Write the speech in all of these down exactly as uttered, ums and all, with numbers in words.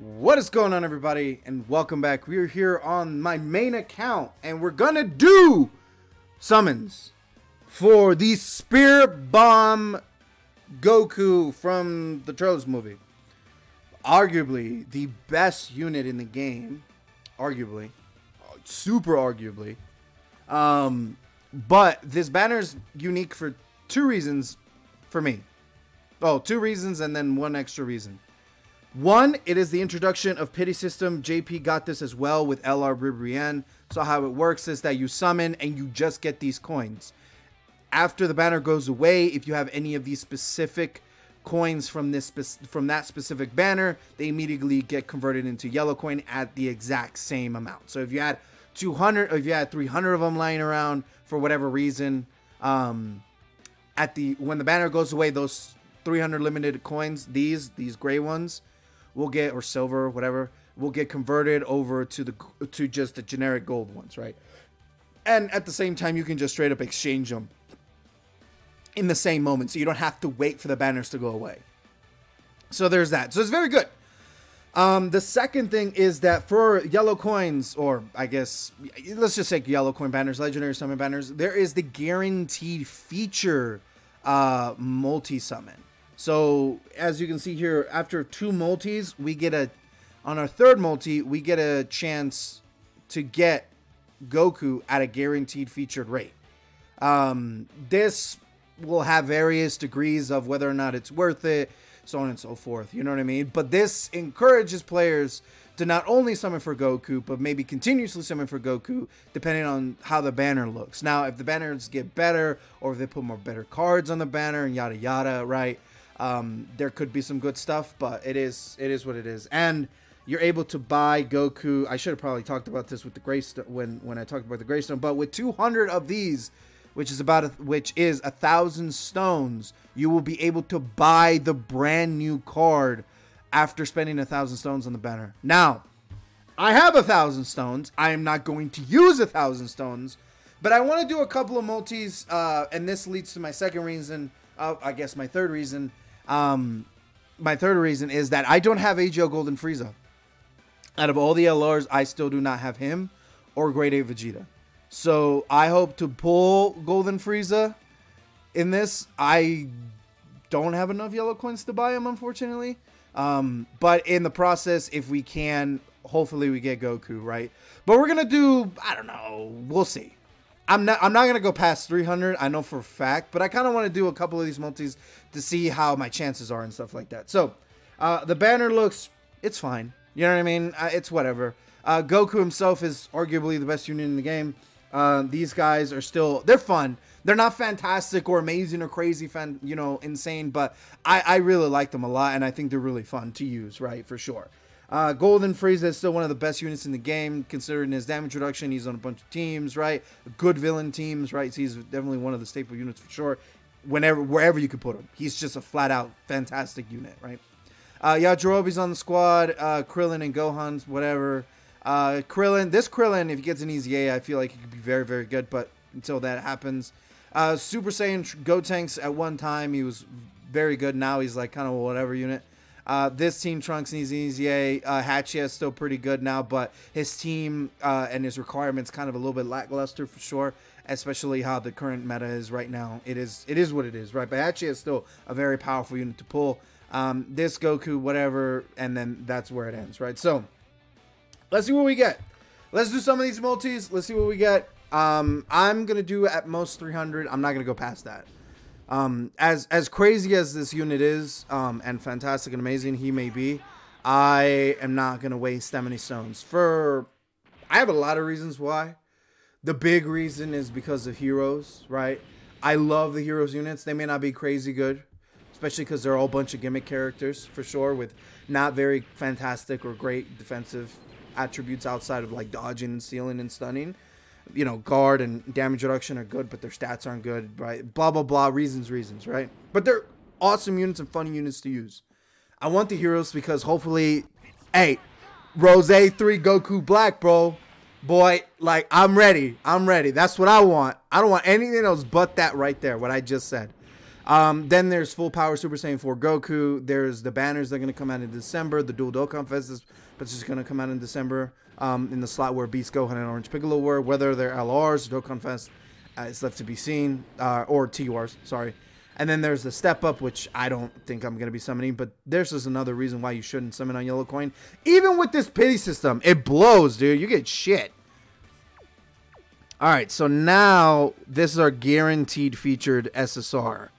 What is going on, everybody, and welcome back. We are here on my main account and we're gonna do summons for the Spirit Bomb Goku from the Turtles movie. Arguably the best unit in the game, arguably, super arguably. Um, but this banner is unique for two reasons for me. Oh, two reasons and then one extra reason. One, it is the introduction of Pity System. J P got this as well with L R Ribrianne. So how it works is that you summon and you just get these coins. After the banner goes away, if you have any of these specific coins from this from that specific banner, they immediately get converted into yellow coin at the exact same amount. So if you had two hundred, or if you had three hundred of them lying around for whatever reason, um, at the when the banner goes away, those three hundred limited coins, these these gray ones, will get, or silver, whatever, will get converted over to the to just the generic gold ones, right? And at the same time, you can just straight up exchange them in the same moment, so you don't have to wait for the banners to go away. So there's that. So it's very good. Um, the second thing is that for yellow coins, or I guess let's just say yellow coin banners, legendary summon banners, there is the guaranteed feature uh, multi summon. So as you can see here, after two multis, we get a, on our third multi, we get a chance to get Goku at a guaranteed featured rate. Um, this will have various degrees of whether or not it's worth it, so on and so forth, you know what I mean? But this encourages players to not only summon for Goku, but maybe continuously summon for Goku, depending on how the banner looks. Now, if the banners get better, or if they put more better cards on the banner, and yada yada, right? Um, there could be some good stuff, but it is it is what it is. And you're able to buy Goku. I should have probably talked about this with the Greystone when when I talked about the Greystone. But with two hundred of these, which is about a, which is a thousand stones, you will be able to buy the brand new card after spending a thousand stones on the banner. Now, I have a thousand stones. I am not going to use a thousand stones, but I want to do a couple of multis, uh, and this leads to my second reason. Uh, I guess my third reason. Um, my third reason is that I don't have A G L Golden Frieza. Out of all the L Rs, I still do not have him or Great Ape Vegeta. So I hope to pull Golden Frieza in this. I don't have enough yellow coins to buy him, unfortunately. Um, but in the process, if we can, hopefully we get Goku, right? But we're gonna do, I don't know, we'll see. I'm not, I'm not going to go past three hundred, I know for a fact, but I kind of want to do a couple of these multis to see how my chances are and stuff like that. So, uh, the banner looks, it's fine. You know what I mean? Uh, it's whatever. Uh, Goku himself is arguably the best unit in the game. Uh, these guys are still, they're fun. They're not fantastic or amazing or crazy, fan, you know, insane, but I, I really like them a lot, and I think they're really fun to use, right, for sure. Uh, Golden Frieza is still one of the best units in the game, considering his damage reduction. He's on a bunch of teams, right? Good villain teams, right? So he's definitely one of the staple units for sure. Whenever, wherever you could put him, he's just a flat-out fantastic unit, right? Uh, Yajirobe's on the squad. Uh, Krillin and Gohan's, whatever. Uh, Krillin, this Krillin, if he gets an easy A, I feel like he could be very, very good. But until that happens, uh, Super Saiyan Gotenks. At one time, he was very good. Now he's like kind of a whatever unit. Uh, this team, Trunks needs an easy A. Uh, Hachi is still pretty good now, but his team uh, and his requirements kind of a little bit lackluster for sure, especially how the current meta is right now. It is it is what it is, right? But Hachi is still a very powerful unit to pull. Um, this Goku, whatever, and then that's where it ends, right? So, let's see what we get. Let's do some of these multis. Let's see what we get. Um, I'm going to do at most three hundred. I'm not going to go past that. Um, as, as crazy as this unit is, um, and fantastic and amazing he may be, I am not going to waste that many stones for, I have a lot of reasons why. The big reason is because of heroes, right? I love the heroes units. They may not be crazy good, especially because they're all a bunch of gimmick characters for sure with not very fantastic or great defensive attributes outside of like dodging and stealing and stunning. You know, guard and damage reduction are good, but their stats aren't good, right? Blah, blah, blah. Reasons, reasons, right? But they're awesome units and fun units to use. I want the heroes because hopefully, hey, Rose three Goku Black, bro. Boy, like, I'm ready. I'm ready. That's what I want. I don't want anything else but that right there, what I just said. Um, then there's Full Power Super Saiyan four Goku. There's the banners that are going to come out in December. The Dual Dokkan Fest is just going to come out in December, um, in the slot where Beast Gohan and Orange Piccolo were. Whether they're L Rs, Dokkan Fest, uh, it's left to be seen. Uh, or T Rs, sorry. And then there's the Step Up, which I don't think I'm going to be summoning. But there's just another reason why you shouldn't summon on Yellow Coin. Even with this pity system, it blows, dude. You get shit. All right, so now this is our guaranteed featured S S R.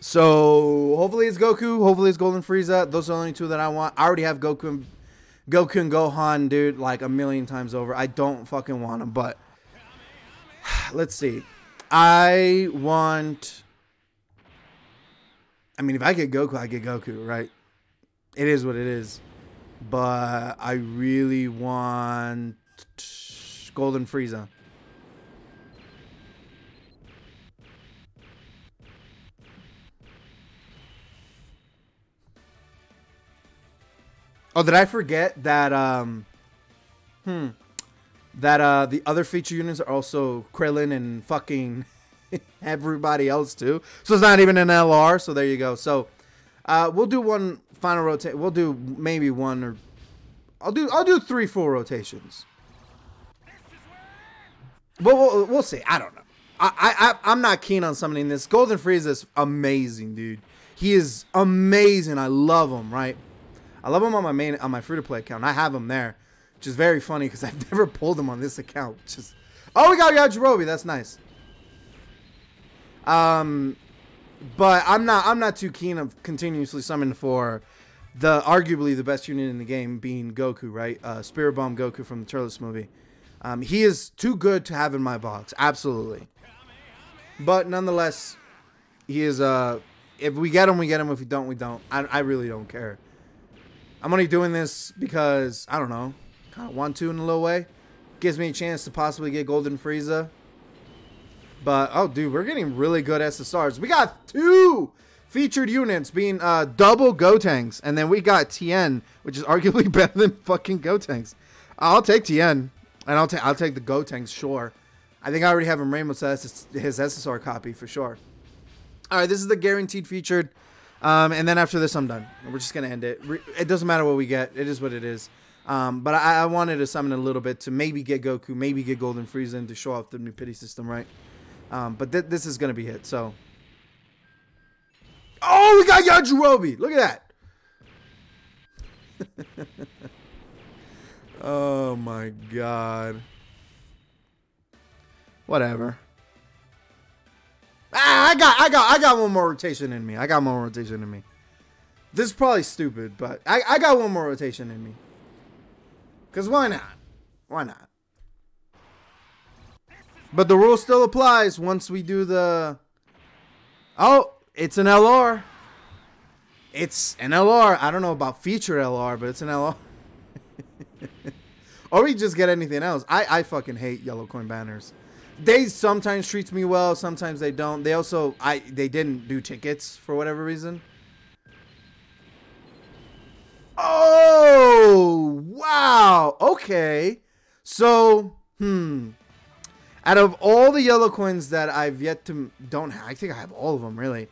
So hopefully it's Goku. Hopefully it's Golden Frieza. Those are the only two that I want. I already have Goku and, Goku and Gohan, dude, like a million times over. I don't fucking want them, but let's see. I want... I mean, if I get Goku, I get Goku, right? It is what it is. But I really want Golden Frieza. Oh, did I forget that, um, hmm, that, uh, the other feature units are also Krillin and fucking everybody else, too. So it's not even an L R, so there you go. So, uh, we'll do one final rotate, we'll do maybe one or, I'll do, I'll do three full rotations. But we'll, we'll see, I don't know. I, I, I'm not keen on summoning this. Golden Frieza is amazing, dude. He is amazing, I love him, right? I love him on my main, on my free-to-play account. I have him there, which is very funny because I've never pulled him on this account. Just oh, we got Yajirobe. That's nice. Um, but I'm not, I'm not too keen of continuously summoning for the arguably the best unit in the game being Goku, right? Uh, Spirit Bomb Goku from the Turtles movie. Um, he is too good to have in my box, absolutely. But nonetheless, he is. Uh, if we get him, we get him. If we don't, we don't. I, I really don't care. I'm only doing this because, I don't know, kind of want to in a little way. Gives me a chance to possibly get Golden Frieza. But, oh, dude, we're getting really good S S Rs. We got two featured units being uh, double Gotenks. And then we got Tien, which is arguably better than fucking Gotenks. I'll take Tien. And I'll, ta I'll take the Gotenks, sure. I think I already have him Ramos as his S S R copy for sure. All right, this is the guaranteed featured. Um, and then after this, I'm done. We're just going to end it. It doesn't matter what we get. It is what it is. Um, but I, I wanted to summon a little bit to maybe get Goku, maybe get Golden Frieza, and to show off the new pity system, right? Um, but th this is going to be it, so. Oh, we got Yajirobe. Look at that. Oh, my God. Whatever. Ah, I got, I got, I got one more rotation in me. I got more rotation in me. This is probably stupid, but I, I got one more rotation in me. Cause why not? Why not? But the rule still applies once we do the. Oh, it's an L R. It's an L R. I don't know about feature L R, but it's an L R. Or we just get anything else. I, I fucking hate yellow coin banners. They sometimes treat me well, sometimes they don't. They also, I they didn't do tickets for whatever reason. Oh, wow. Okay. So, hmm. Out of all the yellow coins that I've yet to, don't have, I think I have all of them, really.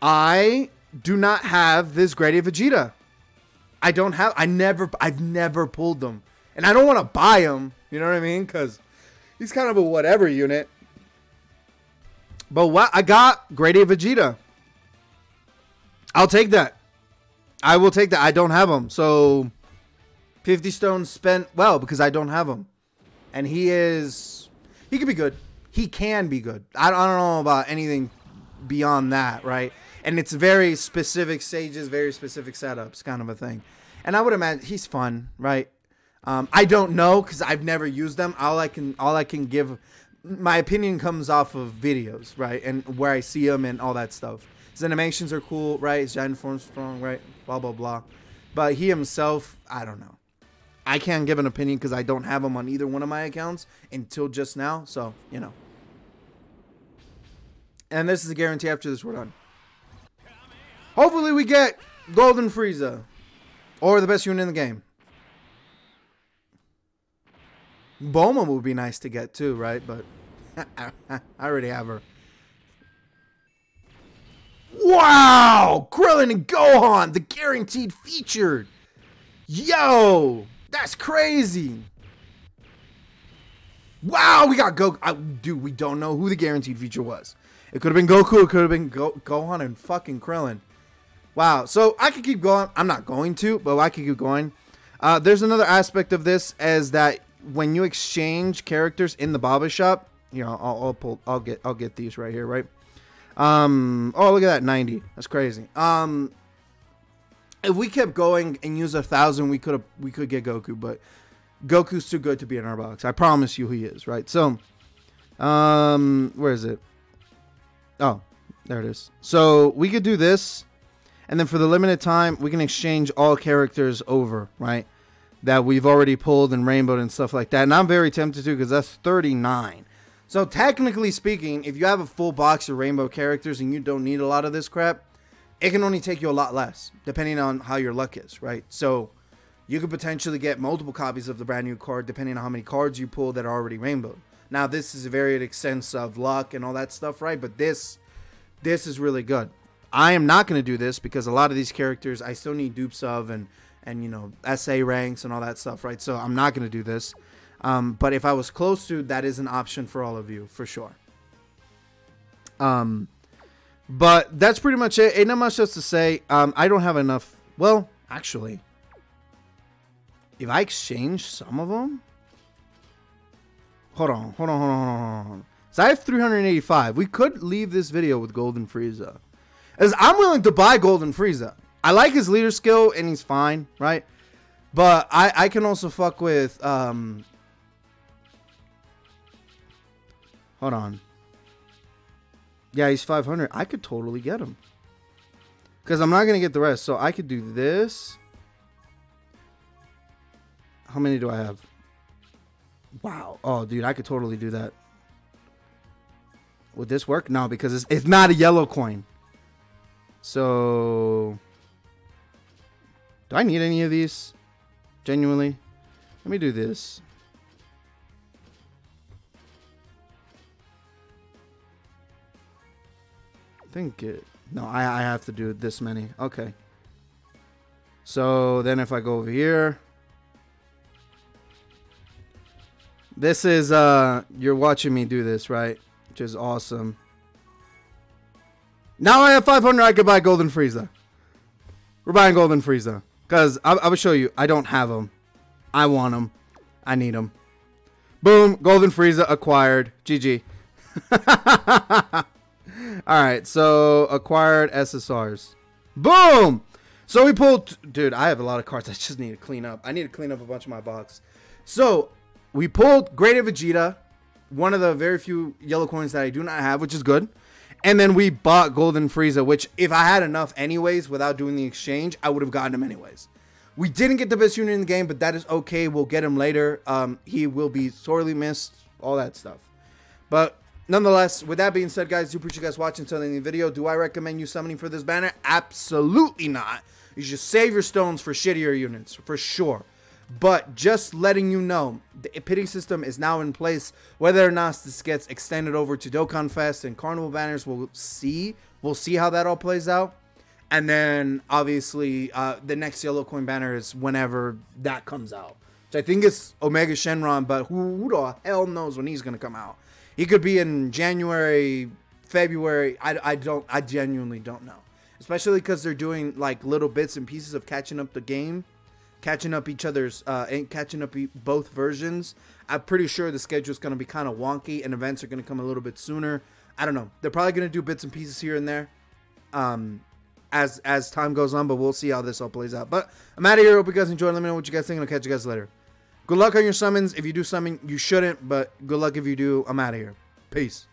I do not have this Great Ape Vegeta. I don't have, I never, I've never pulled them. And I don't want to buy them, you know what I mean? Because he's kind of a whatever unit. But what I got Great Ape Vegeta. I'll take that. I will take that. I don't have him. So fifty stones spent well because I don't have him. And he is... He could be good. He can be good. I don't know about anything beyond that, right? And it's very specific stages, very specific setups kind of a thing. And I would imagine he's fun, right? Um, I don't know because I've never used them. All I can, all I can give, my opinion comes off of videos, right? And where I see them and all that stuff. His animations are cool, right? His giant form's strong, right? Blah, blah, blah. But he himself, I don't know. I can't give an opinion because I don't have him on either one of my accounts until just now. So, you know. And this is a guarantee after this, we're done. Hopefully we get Golden Frieza or the best unit in the game. Bulma would be nice to get too, right? But I already have her. Wow! Krillin and Gohan, the guaranteed featured. Yo, that's crazy. Wow, we got Goku. I, dude, we don't know who the guaranteed feature was. It could have been Goku. It could have been Go Gohan and fucking Krillin. Wow. So I could keep going. I'm not going to, but I could keep going. Uh, there's another aspect of this as that when you exchange characters in the Baba Shop, you know, I'll, I'll pull, I'll get, I'll get these right here, right? Um. Oh, look at that, ninety. That's crazy. Um. If we kept going and used a thousand, we could have, we could get Goku, but Goku's too good to be in our box. I promise you he is, right? So, um, where is it? Oh, there it is. So, we could do this, and then for the limited time, we can exchange all characters over, right? That we've already pulled and rainbowed and stuff like that, and I'm very tempted to because that's thirty-nine. So, technically speaking, if you have a full box of rainbow characters and you don't need a lot of this crap, it can only take you a lot less, depending on how your luck is, right? So, you could potentially get multiple copies of the brand new card depending on how many cards you pull that are already rainbowed. Now, this is a very sense of luck and all that stuff, right? But this, this is really good. I am not going to do this because a lot of these characters I still need dupes of and, and you know, S A ranks and all that stuff, right? So I'm not going to do this. Um, but if I was close to, that is an option for all of you, for sure. Um, but that's pretty much it. Ain't not much else to say. Um, I don't have enough. Well, actually, if I exchange some of them, hold on, hold on, hold on, hold on, hold on. So I have three hundred eighty-five. We could leave this video with Golden Frieza, as I'm willing to buy Golden Frieza. I like his leader skill and he's fine, right? But I I can also fuck with um. Hold on. Yeah, he's five hundred. I could totally get him, because I'm not gonna get the rest. So I could do this. How many do I have? Wow. Oh, dude, I could totally do that. Would this work? No, because it's, it's not a yellow coin. So, do I need any of these? Genuinely? Let me do this. I think it... No, I, I have to do this many. Okay. So, then if I go over here... This is, uh, you're watching me do this, right? Which is awesome. Now I have five hundred, I could buy Golden Frieza. We're buying Golden Frieza. Because I, I will show you, I don't have them. I want them. I need them. Boom, Golden Frieza acquired. G G. Alright, so acquired S S Rs. Boom! So we pulled, dude, I have a lot of cards I just need to clean up. I need to clean up a bunch of my box. So... we pulled Great Ape Vegeta, one of the very few yellow coins that I do not have, which is good. And then we bought Golden Frieza, which if I had enough anyways, without doing the exchange, I would have gotten him anyways. We didn't get the best unit in the game, but that is okay. We'll get him later. Um, he will be sorely missed, all that stuff. But nonetheless, with that being said, guys, I do appreciate you guys watching until the end of the video. Do I recommend you summoning for this banner? Absolutely not. You should save your stones for shittier units, for sure. But just letting you know, the pitting system is now in place. Whether or not this gets extended over to Dokkan Fest and Carnival banners, we'll see. We'll see how that all plays out. And then, obviously, uh, the next yellow coin banner is whenever that comes out. Which I think is Omega Shenron, but who, who the hell knows when he's going to come out. He could be in January, February. I, I, don't, I genuinely don't know. Especially because they're doing like little bits and pieces of catching up the game. Catching up each other's, uh, and catching up e both versions. I'm pretty sure the schedule's going to be kind of wonky and events are going to come a little bit sooner. I don't know. They're probably going to do bits and pieces here and there um, as as time goes on, but we'll see how this all plays out. But I'm out of here. Hope you guys enjoyed. Let me know what you guys think, and I'll catch you guys later. Good luck on your summons. If you do summon, you shouldn't, but good luck if you do. I'm out of here. Peace.